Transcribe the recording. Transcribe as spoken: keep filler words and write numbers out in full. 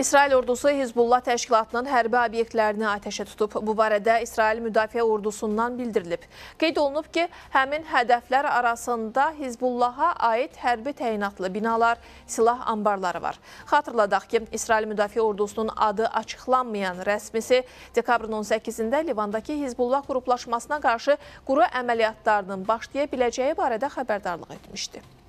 İsrail Ordusu Hizbullah təşkilatının hərbi obyektlərini ateşə tutub. Bu barədə İsrail Müdafaa Ordusundan bildirilib. Qeyd olunub ki, həmin hədəflər arasında Hizbullaha aid hərbi təyinatlı binalar, silah ambarları var. Xatırladaq ki, İsrail Müdafaa Ordusunun adı açıqlanmayan rəsmisi dekabrın on səkkizində Livandakı Hizbullah qruplaşmasına qarşı quru əməliyyatlarının başlaya biləcəyi barədə xəbərdarlıq etmişdi.